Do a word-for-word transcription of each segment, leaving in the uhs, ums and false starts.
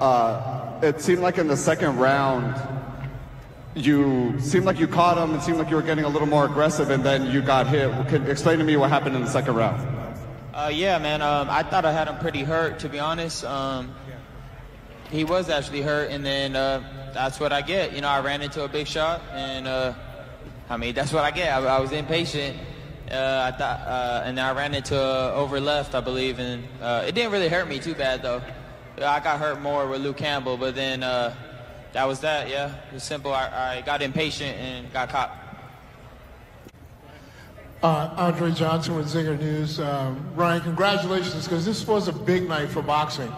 uh, it seemed like in the second round, you seemed like you caught him. It seemed like you were getting a little more aggressive, and then you got hit. Can, explain to me what happened in the second round. Uh, yeah, man, um, I thought I had him pretty hurt, to be honest. Um, he was actually hurt, and then uh, that's what I get. You know, I ran into a big shot, and, uh, I mean, that's what I get. I, I was impatient. Uh, I thought, uh, and then I ran into a over left, I believe, and uh, it didn't really hurt me too bad, though. I got hurt more with Luke Campbell, but then uh, that was that, yeah. It was simple. I, I got impatient and got caught. Uh, Andre Johnson with Zinger News. Uh, Ryan, congratulations, because this was a big night for boxing.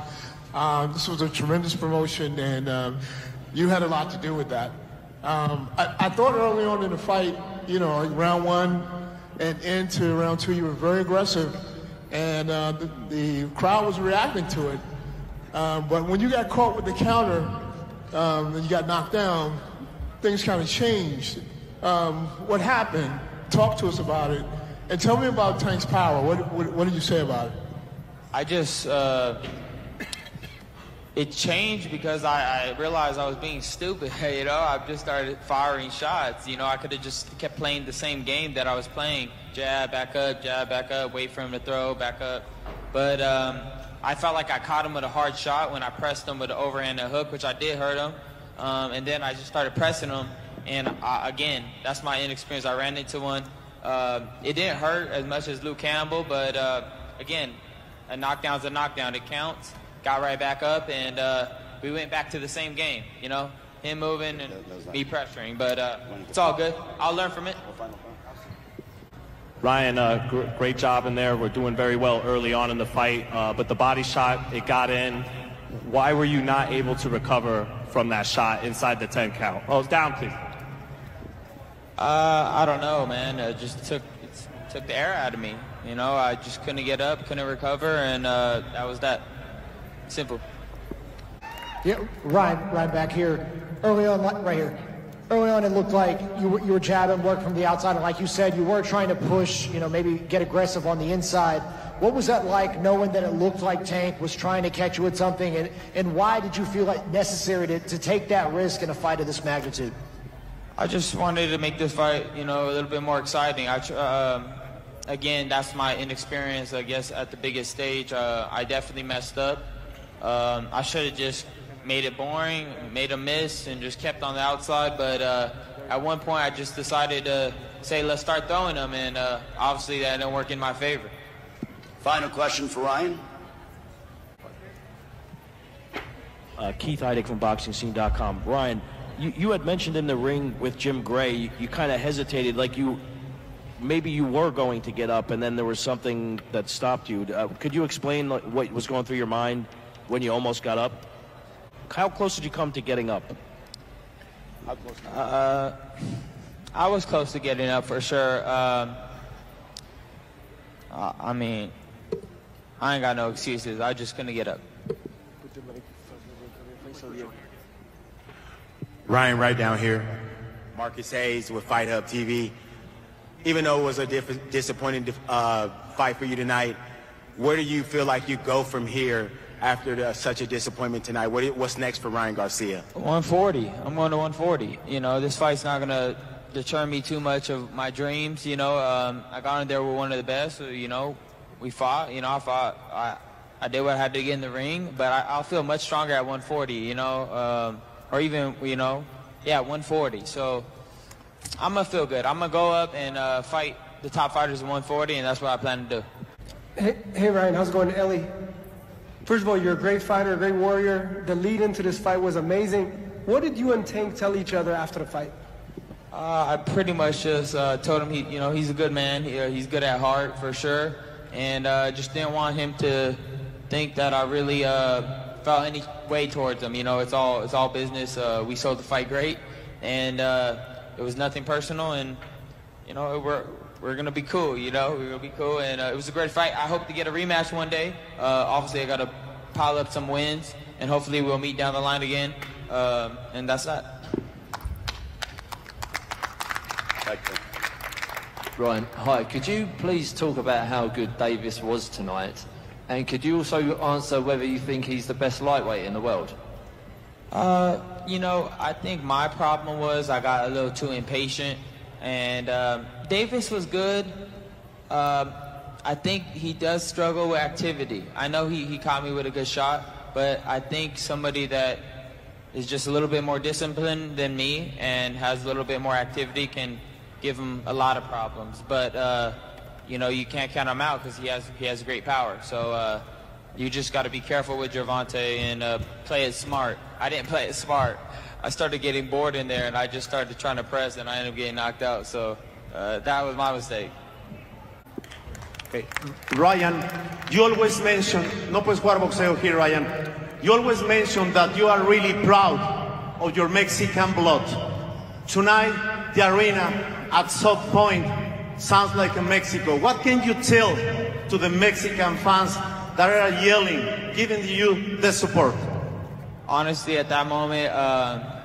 Uh, this was a tremendous promotion, and uh, you had a lot to do with that. Um, I, I thought early on in the fight, you know, round one, and into round two, you were very aggressive, and uh, the, the crowd was reacting to it. Uh, but when you got caught with the counter um, and you got knocked down, things kind of changed. Um, what happened? Talk to us about it, and tell me about Tank's power. What what, what did you say about it? I just uh, it changed because I, I realized I was being stupid. You know, I just started firing shots. You know, I could have just kept playing the same game that I was playing: jab, back up, jab, back up, wait for him to throw, back up. But um, I felt like I caught him with a hard shot when I pressed him with an overhand and hook, which I did hurt him. Um, and then I just started pressing him, and I, again, that's my inexperience. I ran into one. Uh, it didn't hurt as much as Luke Campbell, but uh, again, a knockdown's a knockdown. It counts. Got right back up, and uh, we went back to the same game. You know, him moving and me pressuring, but uh, it's all good. I'll learn from it. Ryan, uh, gr great job in there. We're doing very well early on in the fight, uh, but the body shot, it got in. Why were you not able to recover from that shot inside the ten count? Oh, down, please. Uh, I don't know, man. It just took it took the air out of me. You know, I just couldn't get up, couldn't recover, and uh, that was that. Simple. Yeah, Ryan, Ryan back here. Early on, right here. Early on, it looked like you were, you were jabbing work from the outside, and like you said, you were trying to push, you know, maybe get aggressive on the inside. What was that like, knowing that it looked like Tank was trying to catch you with something, and, and why did you feel it necessary to, to take that risk in a fight of this magnitude? I just wanted to make this fight, you know, a little bit more exciting. I, um, again, that's my inexperience, I guess, at the biggest stage. Uh, I definitely messed up. Um, I should have just made it boring, made a miss, and just kept on the outside. But uh, at one point, I just decided to say, let's start throwing them, and uh, obviously that didn't work in my favor. Final question for Ryan. Uh, Keith Heidick from Boxing Scene dot com. Ryan, You, you had mentioned in the ring with Jim Gray, you, you kind of hesitated, like you, maybe you were going to get up, and then there was something that stopped you. Uh, could you explain like, what was going through your mind when you almost got up? How close did you come to getting up? Uh, I was close to getting up for sure. Um, uh, I mean, I ain't got no excuses. I just couldn't get up. Ryan, right down here. Marcus Hayes with Fight Hub T V. Even though it was a diff disappointing uh, fight for you tonight, where do you feel like you go from here after the, such a disappointment tonight? What, what's next for Ryan Garcia? one forty. I'm going to one forty. You know, this fight's not going to deter me too much of my dreams. You know, um, I got in there with one of the best. So, you know, we fought. You know, I fought. I, I did what I had to get in the ring, but I, I'll feel much stronger at one forty, you know. Um, Or even, you know, yeah, one forty. So I'm going to feel good. I'm going to go up and uh, fight the top fighters at one forty, and that's what I plan to do. Hey, hey, Ryan, how's it going, Ellie? First of all, you're a great fighter, a great warrior. The lead into this fight was amazing. What did you and Tank tell each other after the fight? Uh, I pretty much just uh, told him, he, you know, he's a good man. He, uh, he's good at heart for sure. And I uh, just didn't want him to think that I really uh, – felt any way towards them. You know, it's all it's all business. Uh, we sold the fight great, and uh, it was nothing personal. And you know, we're we're gonna be cool. You know, we're gonna be cool. And uh, it was a great fight. I hope to get a rematch one day. Uh, obviously, I gotta pile up some wins, and hopefully, we'll meet down the line again. Um, and that's that. Ryan, hi. Could you please talk about how good Davis was tonight? And could you also answer whether you think he's the best lightweight in the world? Uh, you know, I think my problem was I got a little too impatient, and um, Davis was good. Um, I think he does struggle with activity. I know he, he caught me with a good shot, but I think somebody that is just a little bit more disciplined than me and has a little bit more activity can give him a lot of problems. But, uh, you know, you can't count him out because he has, he has great power. So uh, you just got to be careful with Gervonta and uh, play it smart. I didn't play it smart. I started getting bored in there, and I just started trying to press, and I ended up getting knocked out. So uh, that was my mistake. Okay. Ryan, you always mention, no puedes jugar boxeo here, Ryan. You always mention that you are really proud of your Mexican blood. Tonight, the arena at South Point sounds like Mexico. What can you tell to the Mexican fans that are yelling, giving you the support? Honestly, at that moment, uh,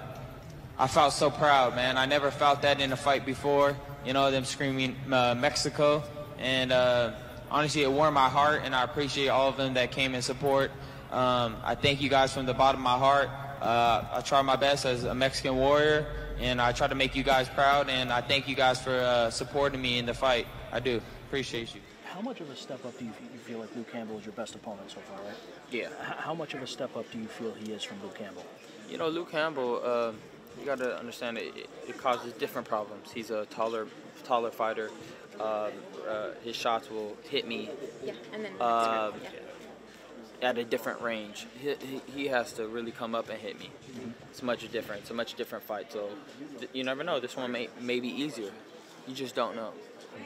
I felt so proud, man. I never felt that in a fight before, you know, them screaming uh, Mexico. And uh, honestly, it warmed my heart, and I appreciate all of them that came in support. Um, I thank you guys from the bottom of my heart. Uh, I try my best as a Mexican warrior, and I try to make you guys proud, and I thank you guys for uh, supporting me in the fight. I do. Appreciate you. How much of a step up do you, you feel like Luke Campbell is your best opponent so far, right? Yeah. H how much of a step up do you feel he is from Luke Campbell? You know, Luke Campbell, uh, you got to understand it, it, it causes different problems. He's a taller, taller fighter. Uh, uh, his shots will hit me yeah, and then uh, yeah. at a different range. He, he has to really come up and hit me. Mm-hmm. It's much different. It's a much different fight. So th you never know. This one may, may be easier. You just don't know.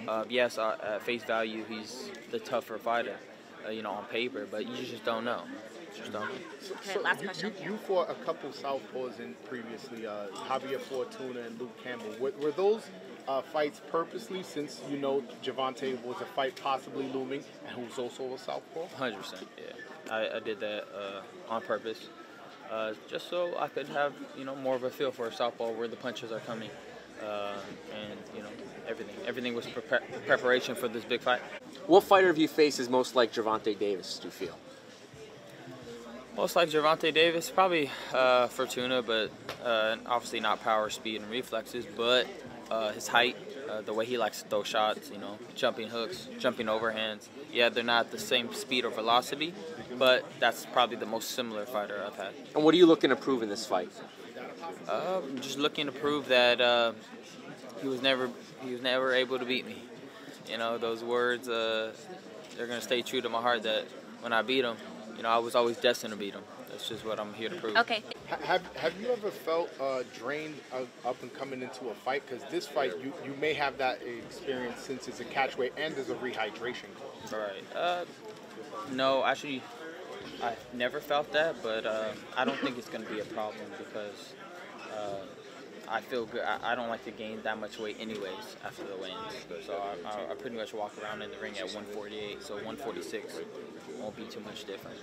Uh, yes, uh, at face value, he's the tougher fighter, uh, you know, on paper. But you just don't know. Just don't know. So last you, question. You, you fought a couple southpaws in previously, uh, Javier Fortuna and Luke Campbell. Were, were those uh, fights purposely, since you know Gervonta was a fight possibly looming, and who's also a southpaw? one hundred percent. Yeah, I, I did that uh, on purpose, uh, just so I could have you know more of a feel for a southpaw, where the punches are coming. Uh, and you know everything. Everything was pre preparation for this big fight. What fighter have you faced is most like Gervonta Davis? Do you feel most like Gervonta Davis? Probably uh, Fortuna, but uh, obviously not power, speed, and reflexes. But uh, his height, uh, the way he likes to throw shots, you know, jumping hooks, jumping overhands. Yeah, they're not the same speed or velocity, but that's probably the most similar fighter I've had. And what are you looking to prove in this fight? Uh, just looking to prove that uh, he was never he was never able to beat me. You know, those words, uh, they're going to stay true to my heart, that when I beat him, you know, I was always destined to beat him. That's just what I'm here to prove. Okay. Have, have you ever felt uh, drained uh, up and coming into a fight? Because this fight, you, you may have that experience since it's a catchweight and there's a rehydration clause. All right. Uh, no, actually, I never felt that, but uh, I don't think it's going to be a problem because uh, I feel good. I, I don't like to gain that much weight anyways after the weigh-ins, so I, I, I pretty much walk around in the ring at one forty-eight, so one forty-six won't be too much different.